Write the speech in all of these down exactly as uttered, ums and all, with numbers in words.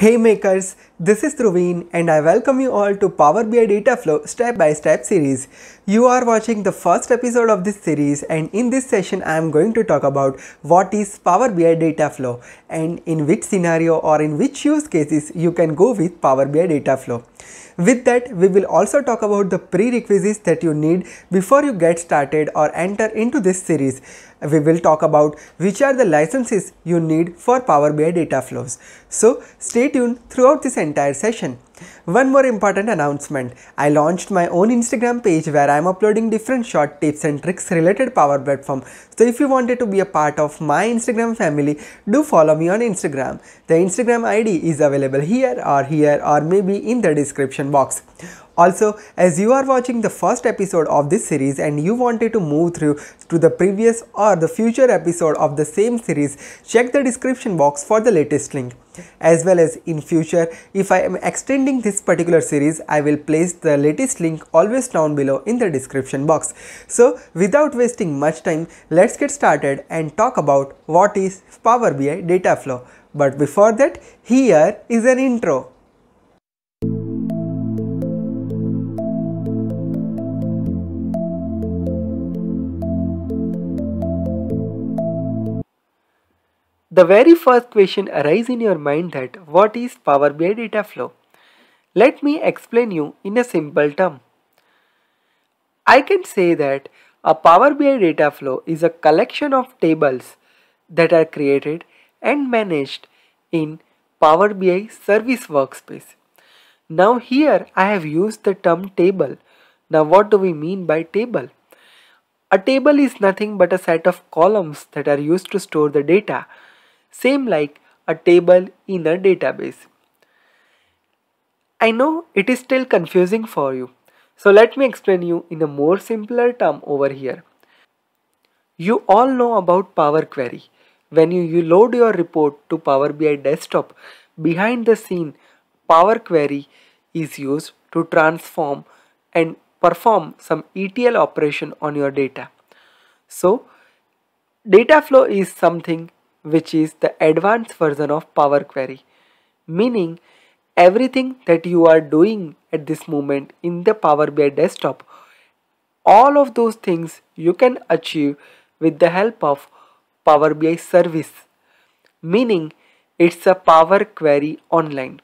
Hey makers, this is Dhruvin and I welcome you all to Power B I Dataflow step-by-step series. You are watching the first episode of this series, and in this session I am going to talk about what is Power B I Dataflow and in which scenario or in which use cases you can go with Power B I Dataflow. With that, we will also talk about the prerequisites that you need before you get started or enter into this series. We will talk about which are the licenses you need for Power B I Dataflows. So stay tuned throughout this entire session. One more important announcement. I launched my own Instagram page where I am uploading different short tips and tricks related Power Platform. So if you wanted to be a part of my Instagram family, do follow me on Instagram. The Instagram I D is available here or here or maybe in the description box. Also, as you are watching the first episode of this series and you wanted to move through to the previous or the future episode of the same series, check the description box for the latest link. As well as in future, if I am extending this particular series, I will place the latest link always down below in the description box. So without wasting much time, let's get started and talk about what is Power B I Dataflow. But before that, here is an intro. The very first question arises in your mind that what is Power B I Dataflow? Let me explain you in a simple term. I can say that a Power B I Dataflow is a collection of tables that are created and managed in Power B I service workspace. Now here I have used the term table. Now what do we mean by table? A table is nothing but a set of columns that are used to store the data. Same like a table in a database. I know it is still confusing for you, so let me explain you in a more simpler term over here. You all know about Power Query. When you, you load your report to Power B I Desktop, behind the scene Power Query is used to transform and perform some E T L operation on your data. So Dataflow is something which is the advanced version of Power Query, meaning everything that you are doing at this moment in the Power B I Desktop, all of those things you can achieve with the help of Power B I service, meaning it's a Power Query online.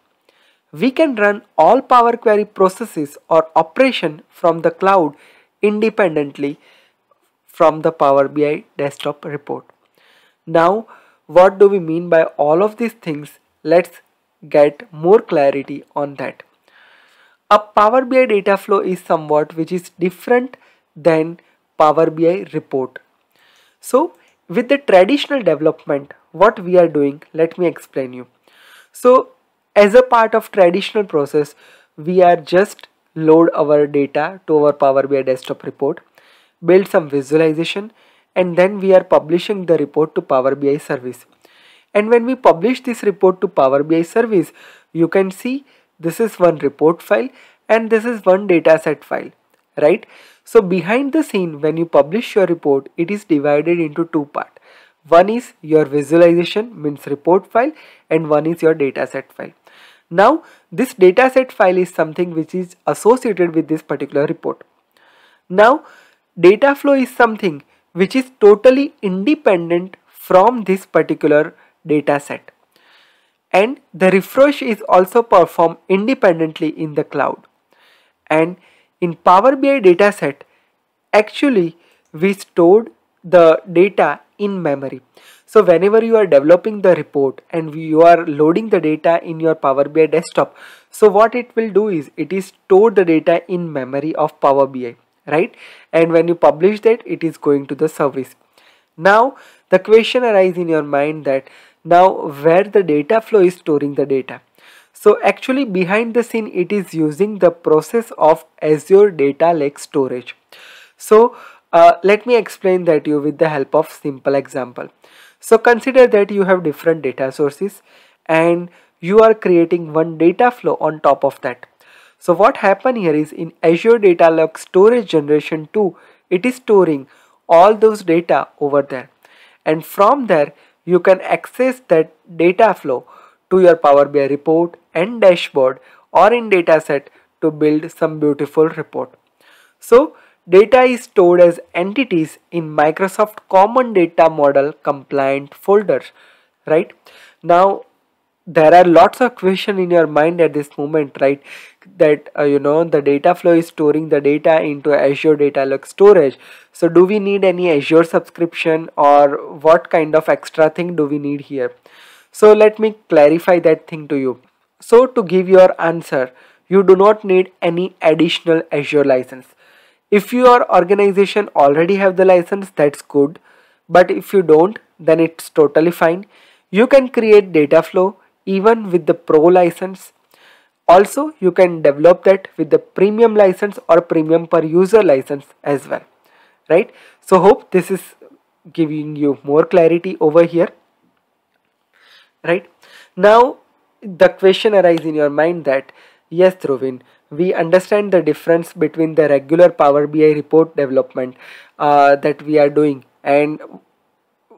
We can run all Power Query processes or operation from the cloud independently from the Power B I Desktop report. Now, what do we mean by all of these things? Let's get more clarity on that. A Power B I Dataflow is somewhat which is different than Power B I report. So with the traditional development, what we are doing, let me explain you. So as a part of traditional process, we are just load our data to our Power B I Desktop report, build some visualization, and then we are publishing the report to Power B I service. And when we publish this report to Power B I service, you can see this is one report file and this is one dataset file, right? So behind the scene, when you publish your report, it is divided into two parts. One is your visualization, means report file, and one is your dataset file. Now this dataset file is something which is associated with this particular report. Now Dataflow is something which is totally independent from this particular data set, and the refresh is also performed independently in the cloud. And in Power B I dataset, actually we stored the data in memory. So whenever you are developing the report and you are loading the data in your Power B I Desktop, so what it will do is it is stored the data in memory of Power B I, right? And when you publish that, it is going to the service. Now the question arises in your mind that now where the Dataflow is storing the data. So actually behind the scene it is using the process of Azure Data Lake Storage. So uh, let me explain that to you with the help of simple example. So consider that you have different data sources and you are creating one Dataflow on top of that. So what happened here is in Azure Data Lake Storage Generation two, it is storing all those data over there. And from there, you can access that data flow to your Power B I report and dashboard or in dataset to build some beautiful report. So data is stored as entities in Microsoft Common Data Model compliant folders, right? Now there are lots of questions in your mind at this moment, right? That uh, you know, the data flow is storing the data into Azure Data Lake Storage. So do we need any Azure subscription, or what kind of extra thing do we need here? So let me clarify that thing to you. So to give your answer, you do not need any additional Azure license. If your organization already have the license, that's good. But if you don't, then it's totally fine. You can create data flow even with the pro license. Also, you can develop that with the premium license or premium per user license as well, right? So hope this is giving you more clarity over here, right? Now the question arises in your mind that, yes Dhruvin, we understand the difference between the regular Power B I report development uh, that we are doing and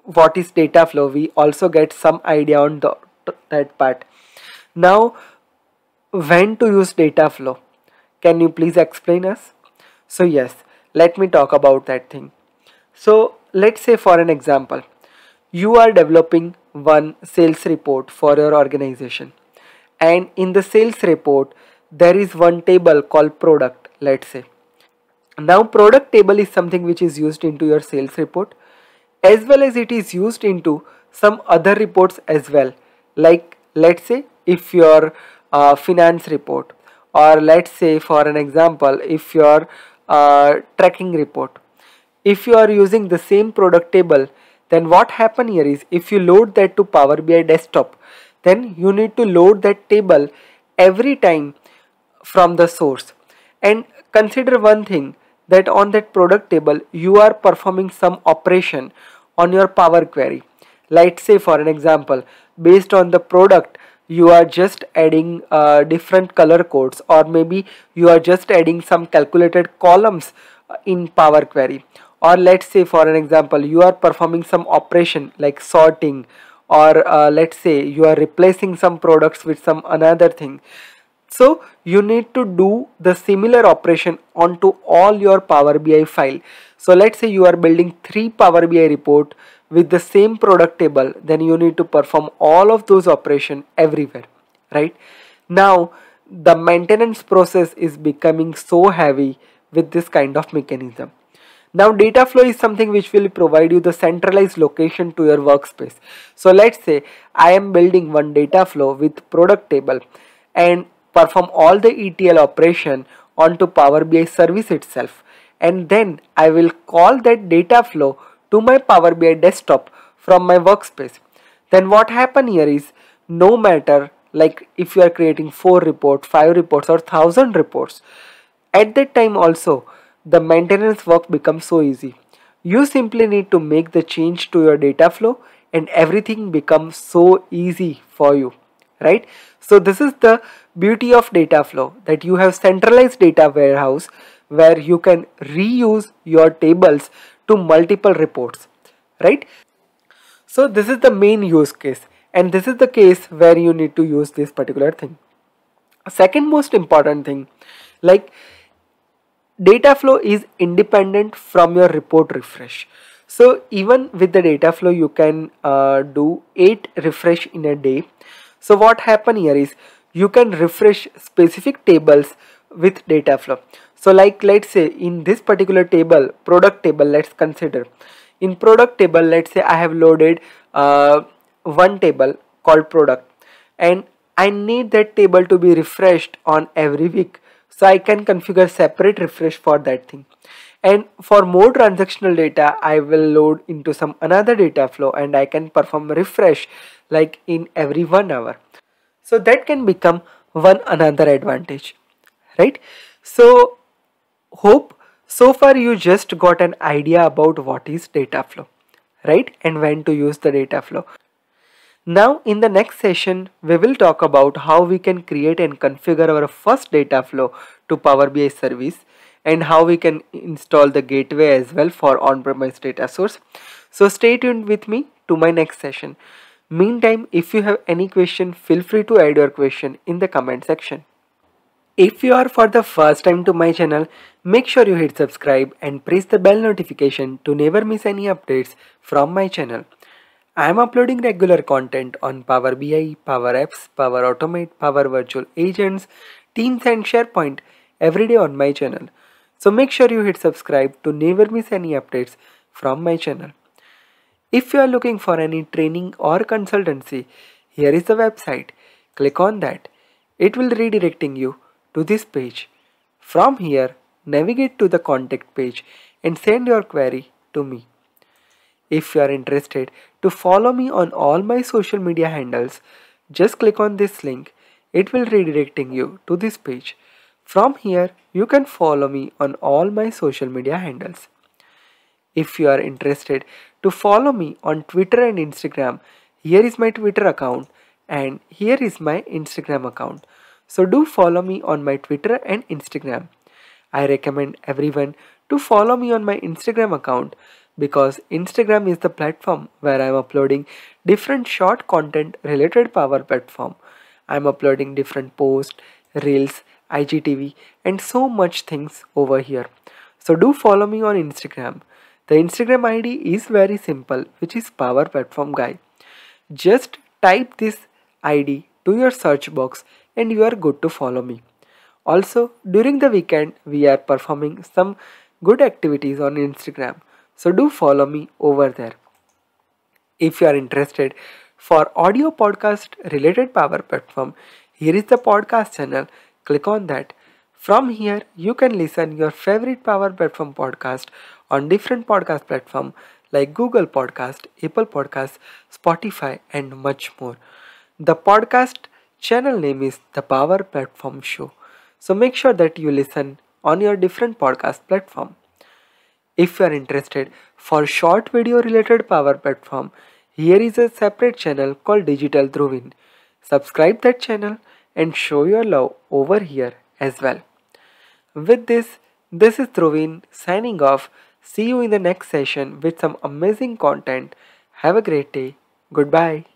what is data flow. We also get some idea on the that part. Now when to use data flow, can you please explain us? So yes, let me talk about that thing. So let's say for an example, you are developing one sales report for your organization, and in the sales report there is one table called product, let's say. Now product table is something which is used into your sales report, as well as it is used into some other reports as well. Like let's say if your uh, finance report, or let's say for an example if your uh, tracking report. If you are using the same product table, then what happen here is, if you load that to Power B I Desktop, then you need to load that table every time from the source. And consider one thing, that on that product table you are performing some operation on your Power Query. Let's say for an example, based on the product you are just adding uh, different color codes, or maybe you are just adding some calculated columns in Power Query, or let's say for an example you are performing some operation like sorting, or uh, let's say you are replacing some products with some another thing. So you need to do the similar operation onto all your Power B I file. So let's say you are building three Power B I report with the same product table, then you need to perform all of those operations everywhere, right? Now the maintenance process is becoming so heavy with this kind of mechanism. Now data flow is something which will provide you the centralized location to your workspace. So let's say I am building one data flow with product table and perform all the E T L operation onto Power B I service itself, and then I will call that data flow to my Power B I Desktop from my workspace. Then what happen here is, no matter like if you are creating four reports, five reports or thousand reports, at that time also the maintenance work becomes so easy. You simply need to make the change to your data flow and everything becomes so easy for you, right? So this is the beauty of data flow, that you have centralized data warehouse where you can reuse your tables to multiple reports, right? So this is the main use case, and this is the case where you need to use this particular thing. Second most important thing, like data flow is independent from your report refresh. So even with the data flow you can uh, do eight refresh in a day. So what happen here is, you can refresh specific tables with data flow. So like let's say in this particular table, product table, let's consider in product table, let's say I have loaded uh, one table called product, and I need that table to be refreshed on every week. So I can configure separate refresh for that thing. And for more transactional data, I will load into some another data flow and I can perform refresh like in every one hour. So that can become one another advantage, right? So hope so far you just got an idea about what is data flow, right? And when to use the data flow. Now in the next session, we will talk about how we can create and configure our first data flow to Power B I service, and how we can install the gateway as well for on-premise data source. So stay tuned with me to my next session. Meantime, if you have any question, feel free to add your question in the comment section. If you are for the first time to my channel, make sure you hit subscribe and press the bell notification to never miss any updates from my channel. I am uploading regular content on Power B I, Power Apps, Power Automate, Power Virtual Agents, Teams and SharePoint every day on my channel. So make sure you hit subscribe to never miss any updates from my channel. If you are looking for any training or consultancy, here is the website. Click on that. It will redirecting you to this page. From here, navigate to the contact page and send your query to me. If you are interested to follow me on all my social media handles, just click on this link. It will redirecting you to this page. From here, you can follow me on all my social media handles. If you are interested to follow me on Twitter and Instagram, here is my Twitter account and here is my Instagram account. So do follow me on my Twitter and Instagram. I recommend everyone to follow me on my Instagram account because Instagram is the platform where I am uploading different short content related Power Platform. I am uploading different posts, reels, I G T V and so much things over here. So do follow me on Instagram. The Instagram I D is very simple, which is Power Platform Guy. Just type this I D to your search box and you are good to follow me. Also, during the weekend, we are performing some good activities on Instagram. So do follow me over there. If you are interested for audio podcast related Power Platform, here is the podcast channel. Click on that. From here, you can listen your favorite Power Platform podcast on different podcast platforms like Google Podcast, Apple Podcast, Spotify and much more. The podcast channel name is The Power Platform Show. So make sure that you listen on your different podcast platform. If you are interested for short video related Power Platform, here is a separate channel called DigitalDhruvin. Subscribe that channel and show your love over here as well. With this, this is Dhruvin signing off. See you in the next session with some amazing content. Have a great day. Goodbye.